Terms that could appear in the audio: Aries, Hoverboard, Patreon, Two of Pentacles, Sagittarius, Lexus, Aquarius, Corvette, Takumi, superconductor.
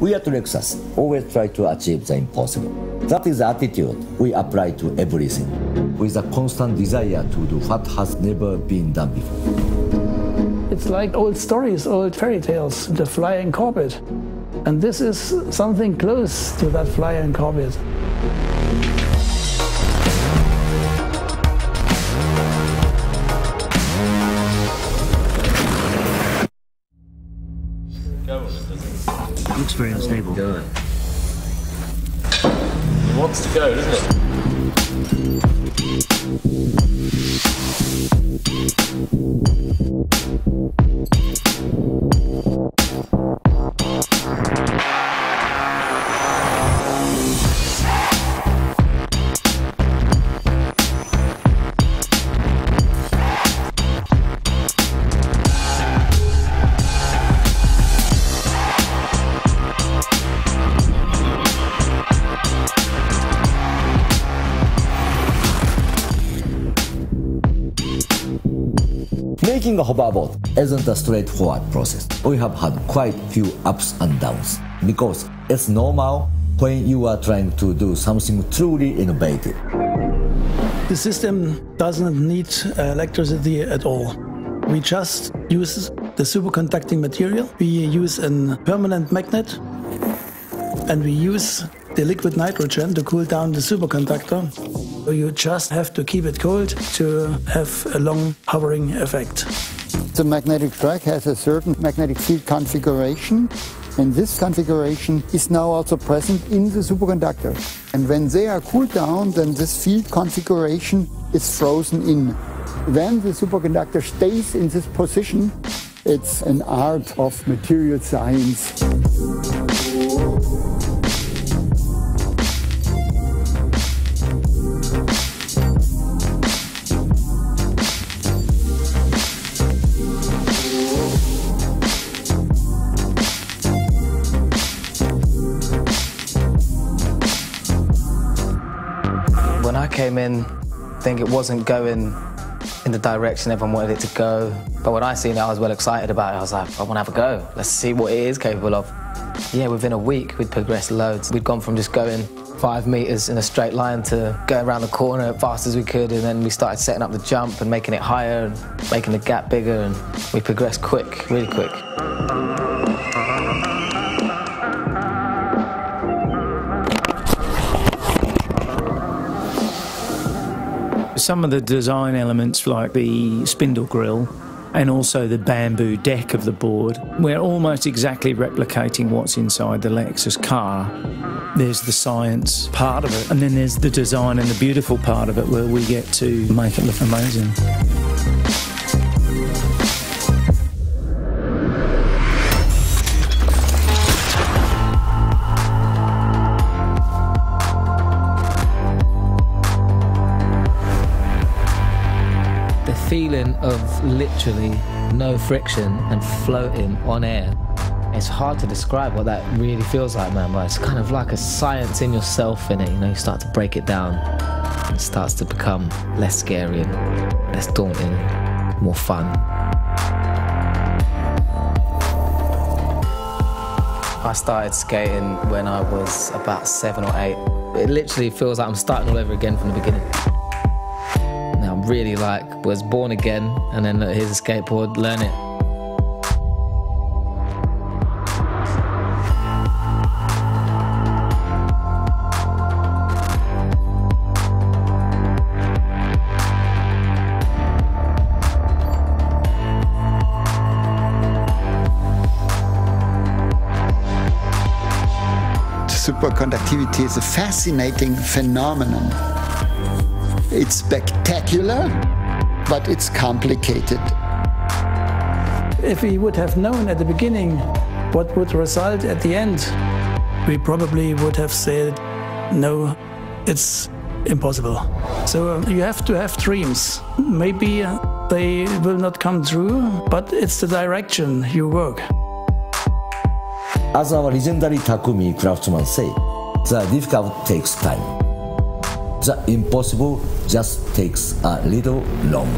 We at Lexus always try to achieve the impossible. That is the attitude we apply to everything, with a constant desire to do what has never been done before. It's like old stories, old fairy tales, the flying Corvette. And this is something close to that flying Corvette. Looks very unstable. It wants to go, doesn't it? Making a hoverboard isn't a straightforward process. We have had quite few ups and downs because it's normal when you are trying to do something truly innovative. The system doesn't need electricity at all. We just use the superconducting material. We use a permanent magnet and we use the liquid nitrogen to cool down the superconductor. You just have to keep it cold to have a long hovering effect. The magnetic track has a certain magnetic field configuration, and this configuration is now also present in the superconductor. And when they are cooled down, then this field configuration is frozen in. Then the superconductor stays in this position. It's an art of material science. When I came in, I think it wasn't going in the direction everyone wanted it to go. But when I seen it, I was well excited about it. I was like, I want to have a go. Let's see what it is capable of. Yeah, within a week, we'd progressed loads. We'd gone from just going 5 meters in a straight line to going around the corner as fast as we could. And then we started setting up the jump and making it higher and making the gap bigger. And we progressed quick, really quick. Some of the design elements like the spindle grille and also the bamboo deck of the board, we're almost exactly replicating what's inside the Lexus car. There's the science part of it, and then there's the design and the beautiful part of it where we get to make it look amazing. Feeling of literally no friction and floating on air. It's hard to describe what that really feels like, man, but it's kind of like a science in yourself in it, you know, you start to break it down. It starts to become less scary and less daunting, more fun. I started skating when I was about 7 or 8. It literally feels like I'm starting all over again from the beginning. Really like was born again, and then look, here's a skateboard, learn it. Superconductivity is a fascinating phenomenon. It's spectacular, but it's complicated. If we would have known at the beginning what would result at the end, we probably would have said, no, it's impossible. So you have to have dreams. Maybe they will not come true, but it's the direction you work. As our legendary Takumi craftsman said, the difficult takes time. The impossible just takes a little longer.